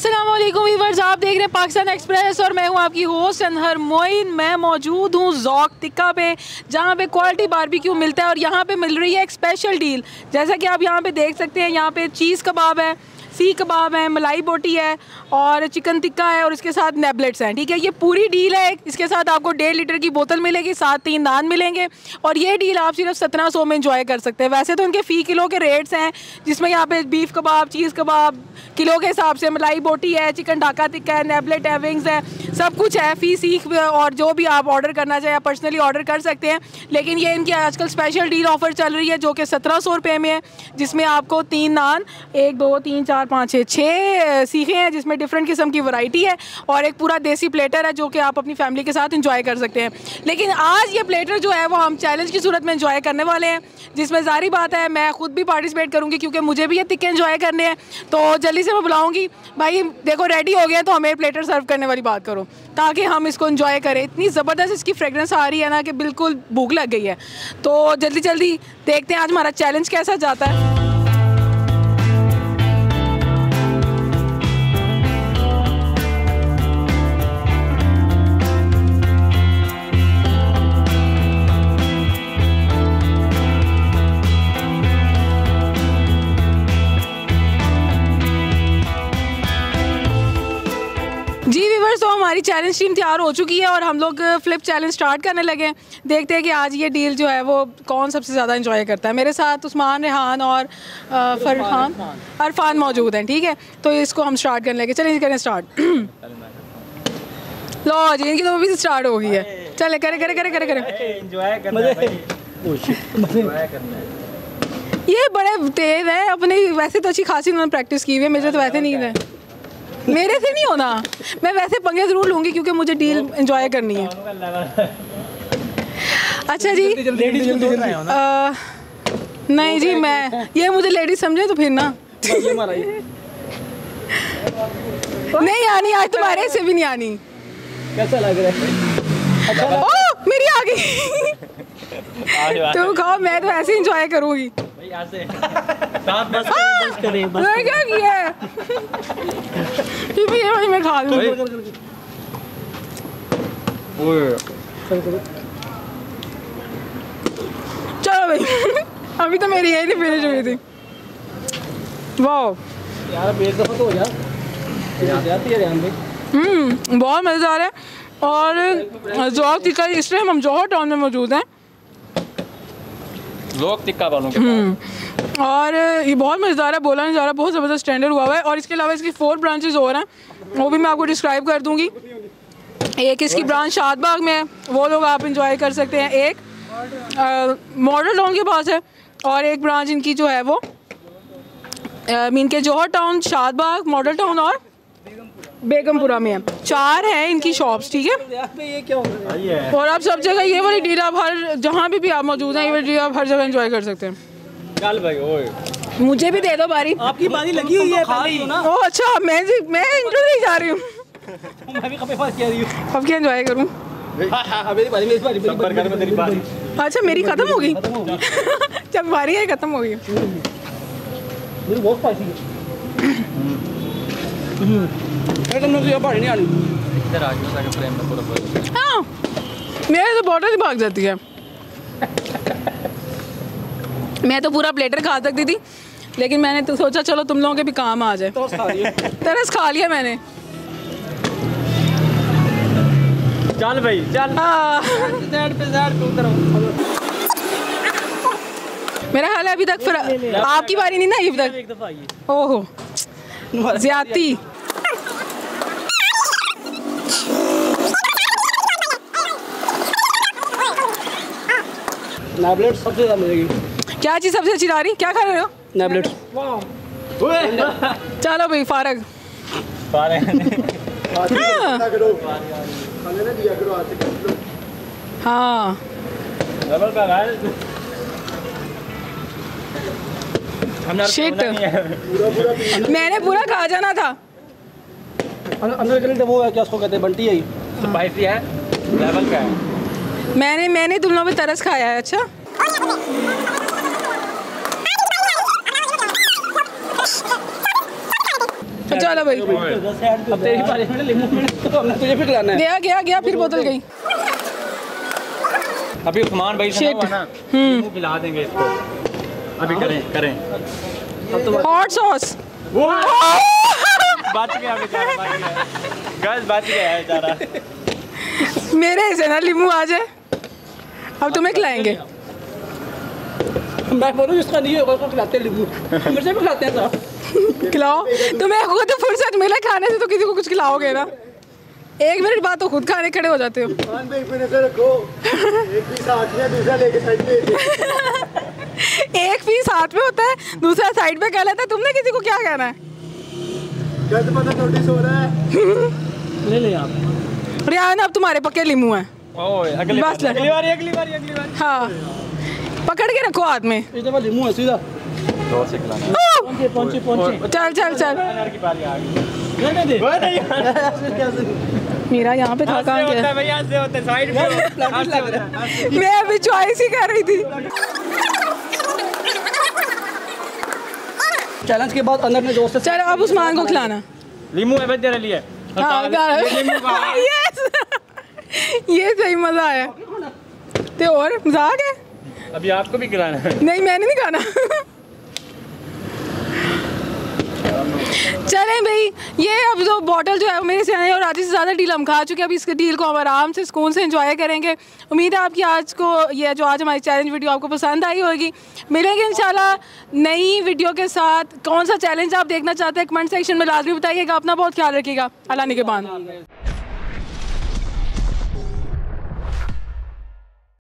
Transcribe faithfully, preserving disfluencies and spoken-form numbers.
अस्सलामुअलैकुम व्यूअर्स, आप देख रहे हैं पाकिस्तान एक्सप्रेस और मैं हूं आपकी होस्ट अनहर मोइन। मैं मौजूद हूं जॉक टिक्का पे, जहां पे क्वालिटी बारबेक्यू मिलता है और यहां पे मिल रही है एक स्पेशल डील। जैसा कि आप यहां पे देख सकते हैं, यहां पे चीज़ कबाब है, सी कबाब है, मलाई बोटी है और चिकन टिक्का है और इसके साथ नेबलेट्स हैं। ठीक है, ये पूरी डील है। इसके साथ आपको डेढ़ लीटर की बोतल मिलेगी, साथ तीन नान मिलेंगे और ये डील आप सिर्फ सत्रह सौ में इंजॉय कर सकते हैं। वैसे तो इनके फ़ी किलो के रेट्स हैं, जिसमें यहाँ पे बीफ कबाब, चीज़ कबाब किलो के हिसाब से, मलाई बोटी है, चिकन ढाका टिक्का है, नेबलेट है, विंग्स है, सब कुछ है। फ़ी सीख और जो भी आप ऑर्डर करना चाहें पर्सनली ऑर्डर कर सकते हैं, लेकिन ये इनकी आजकल स्पेशल डील ऑफ़र चल रही है जो कि सत्रह सौ रुपये में है, जिसमें आपको तीन नान, एक दो तीन चार पाँच छः छः सीखें हैं, जिसमें डिफरेंट किस्म की वैरायटी है और एक पूरा देसी प्लेटर है जो कि आप अपनी फैमिली के साथ एंजॉय कर सकते हैं। लेकिन आज ये प्लेटर जो है वो हम चैलेंज की सूरत में एंजॉय करने वाले हैं, जिसमें जारी बात है मैं खुद भी पार्टिसिपेट करूँगी क्योंकि मुझे भी ये टिक्के एंजॉय करने हैं। तो जल्दी से मैं बुलाऊँगी, भाई देखो रेडी हो गया तो हमें प्लेटर सर्व करने वाली बात करो ताकि हम इसको एंजॉय करें। इतनी ज़बरदस्त इसकी फ्रेगरेंस आ रही है ना कि बिल्कुल भूख लग गई है। तो जल्दी जल्दी देखते हैं आज हमारा चैलेंज कैसा जाता है। जी व्यूअर्स, तो हमारी चैलेंज टीम तैयार हो चुकी है और हम लोग फ्लिप चैलेंज स्टार्ट करने लगे हैं। देखते हैं कि आज ये डील जो है वो कौन सबसे ज़्यादा एंजॉय करता है। मेरे साथ उस्मान, रेहान और फरहान, अरफान मौजूद हैं। ठीक है, तो इसको हम स्टार्ट करने लगे। चलें करें स्टार्ट। लो जी, इनकी तो अभी से स्टार्ट हो गई है। चले करे करे करे करे करे ये बड़े तेज है अपने। वैसे तो अच्छी खासी उन्होंने प्रैक्टिस की हुई है, मेरे तो वैसे नहीं है। मेरे से नहीं होना, मैं वैसे पंगे ज़रूर लूँगी क्योंकि मुझे डील एंजॉय करनी है। अच्छा जी, आ, नहीं जी मैं ये मुझे लेडीज समझे तो फिर ना नहीं आनी आज, तुम्हारे से भी नहीं आनी। कैसा लग रहा है? ओ मेरी आ गई। तुम खाओ, मैं तो ऐसे एंजॉय करूँगी। साथ बस बस करें क्या किया है? ये भी ये मैं खा लूँ। चलो भाई अभी तो मेरी यही नहीं फिनिश हुई थी। वाह यार, पेट दफा तो हो जा। बहुत मज़ेदार है। और जॉक टिक्का, इसलिए हम जौहर टाउन में मौजूद हैं लोग टिक्का वालों के पास। और ये बहुत मज़ेदार है, बोला नहीं जा रहा, बहुत ज़बरदस्त स्टैंडर्ड हुआ हुआ है। और इसके अलावा इसकी फोर ब्रांचेस और हैं, वो भी मैं आपको डिस्क्राइब कर दूंगी। एक इसकी ब्रांच शाद बाग में है, वो लोग आप इंजॉय कर सकते हैं। एक मॉडल टाउन के पास है और एक ब्रांच इनकी जो है वो मीन के जौहर टाउन, शाद बाग, मॉडल टाउन और बेगमपुरा में है। चार है इनकी शॉप्स। ठीक है, और आप सब जगह ये वाली डील आप हर जहाँ भी, भी आप मौजूद हैं, ये वाली डील आप हर जगह एंजॉय कर सकते हैं। मुझे भी दे दो बारी। आपकी बारी लगी हुई है ना? ओह अच्छा, मैं जी मैं इंटर नहीं जा रही हूँ। अब क्या एंजॉय करूँ? अच्छा मेरी खत्म हो गई। जब बारी है खत्म हो गई। हाँ, मेरे तो बॉटल ही भाग जाती है। मैं तो पूरा प्लेटर खा सकती थी लेकिन मैंने तो सोचा चलो तुम लोगों के भी काम आ जाए। तरस खा लिया मैंने। चल भाई चल। मेरा हाल है अभी तक आपकी बारी नहीं ना अभी तक। ओहो ज्यादती। नेबलेट सबसे ज़्यादा मिलेगी। क्या चीज़ सबसे अच्छी ला रही? क्या खा रहे हो? नेबलेट। चलो भाई फारग। हाँ शिट, मैंने पूरा खा जाना था। अंदर के लिए वो है क्या उसको कहते हैं, बंटी है, स्पाइसी है, लेवल का है। मैंने मैंने तुम लोगों पे तरस खाया है। अच्छा चलो भाई अब तेरी बारी तुझे फिर खिलाना है। गया गया गया फिर बोतल गई। अभी उस्मान भाई ना खिला देंगे इसको। अभी करें करें हॉट सॉस बात गया गैस बात गया है सारा मेरे से ना लीमू आ जाए। अब तुम्हें खिलाएंगे मैं बोलूँ इसका नहीं होगा खिलाते लीमू मुझे भी खिलाते हैं साहब खिलाओ तुम्हें खुद फुर्सत मिले खाने से तो किसी को कुछ खिलाओगे ना। एक मिनट बाद तो खुद खाने खड़े हो जाते हो। एक पीस हाथ में होता है दूसरा साइड में कह लेता है। तुमने किसी को क्या कहना है ले ले आप रियान। अब तुम्हारे पक्के लीमू हैं अगली बार अगली बार अगली बार अगली बार हाँ पकड़ के रखो हाथ में। लीमू है सीधा चल चल चल मेरा यहाँ पे था कहाँ गया मैं अभी चॉइस ही कर रही थी। चैलेंज के बाद अंदर ने दोस्त चलो अब उस्मान को खिलाना लीमू है तेरे लिए। ये सही मजा आया ते और मजाक है। अभी आपको भी खिलाना है। नहीं मैंने नहीं खाना। चलें भाई ये अब जो बॉटल जो है मेरे से है और आधी से ज़्यादा डील हम खा चुके हैं। अब इस डील को हम आराम से सुकून से एंजॉय करेंगे। उम्मीद है आपकी आज को ये जो आज हमारी चैलेंज वीडियो आपको पसंद आई होगी। मिलेंगे इंशाल्लाह नई वीडियो के साथ। कौन सा चैलेंज आप देखना चाहते हैं कमेंट सेक्शन में लाजमी बताइएगा। अपना बहुत ख्याल रखिएगा अल्लाह निगहबान।